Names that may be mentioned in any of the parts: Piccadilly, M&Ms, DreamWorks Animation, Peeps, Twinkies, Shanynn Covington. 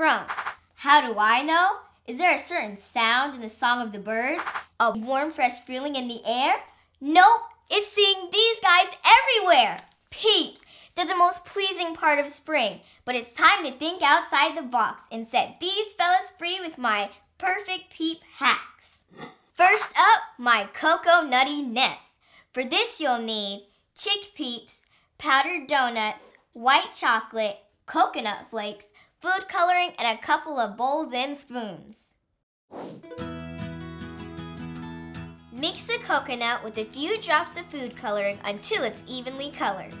from? How do I know? Is there a certain sound in the song of the birds? A warm, fresh feeling in the air? Nope, it's seeing these guys everywhere. Peeps, they're the most pleasing part of spring, but it's time to think outside the box and set these fellas free with my perfect peep hacks. First up, my cocoa nutty nest. For this you'll need chick peeps, powdered donuts, white chocolate, coconut flakes, food coloring, and a couple of bowls and spoons. Mix the coconut with a few drops of food coloring until it's evenly colored.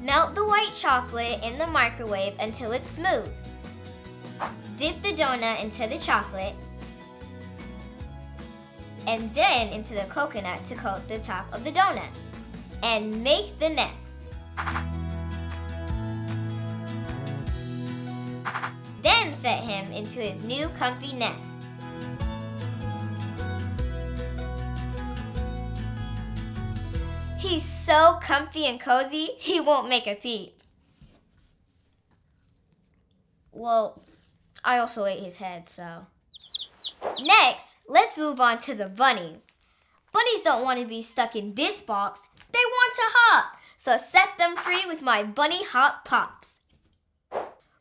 Melt the white chocolate in the microwave until it's smooth. Dip the donut into the chocolate and then into the coconut to coat the top of the donut. And make the nest. Then set him into his new comfy nest. He's so comfy and cozy, he won't make a peep. Well, I also ate his head, so. Next, let's move on to the bunnies. Bunnies don't want to be stuck in this box. They want to hop, so set them free with my bunny hop pops.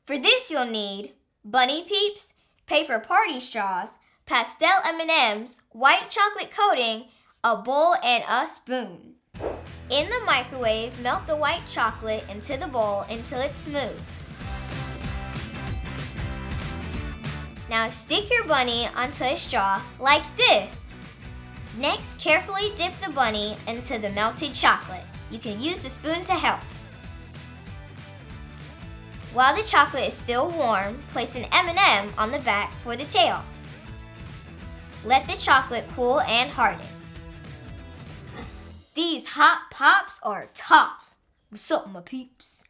For this you'll need bunny peeps, paper party straws, pastel M&Ms, white chocolate coating, a bowl, and a spoon. In the microwave, melt the white chocolate into the bowl until it's smooth. Now stick your bunny onto a straw like this. Next, carefully dip the bunny into the melted chocolate. You can use the spoon to help. While the chocolate is still warm, place an M&M on the back for the tail. Let the chocolate cool and harden. These hot pops are tops. What's up, my peeps?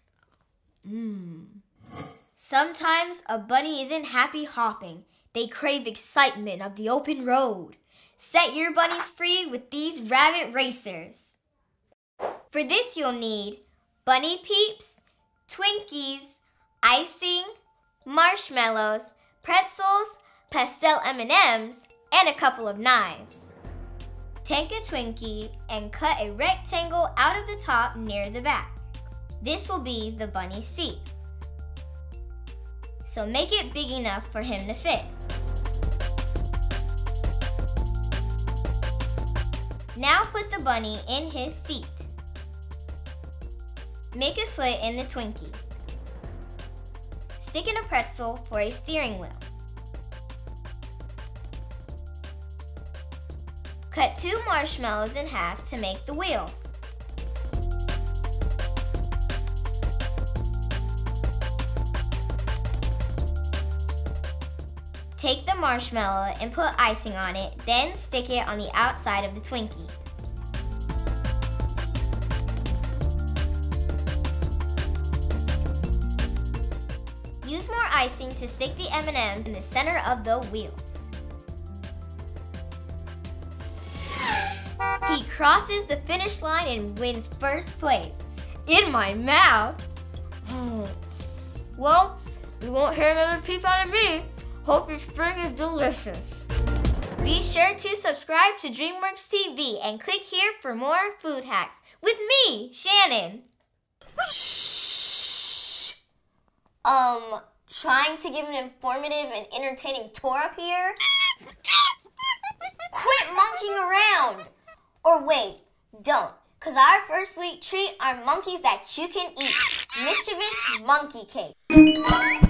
Sometimes a bunny isn't happy hopping. They crave excitement of the open road. Set your bunnies free with these rabbit racers. For this you'll need bunny peeps, Twinkies, icing, marshmallows, pretzels, pastel M&Ms, and a couple of knives. Take a Twinkie and cut a rectangle out of the top near the back. This will be the bunny seat. So make it big enough for him to fit. Now put the bunny in his seat. Make a slit in the Twinkie. Stick in a pretzel for a steering wheel. Cut 2 marshmallows in half to make the wheels. Take the marshmallow and put icing on it, then stick it on the outside of the Twinkie. Use more icing to stick the M&Ms in the center of the wheels. He crosses the finish line and wins first place. In my mouth! Well, you won't hear another peep out of me. Hope your spring is delicious. Be sure to subscribe to DreamWorks TV and click here for more food hacks with me, Shannon. Shh. Trying to give an informative and entertaining tour up here? Quit monkeying around. Or wait, don't. Cause our first sweet treat are monkeys that you can eat. Mischievous monkey cake.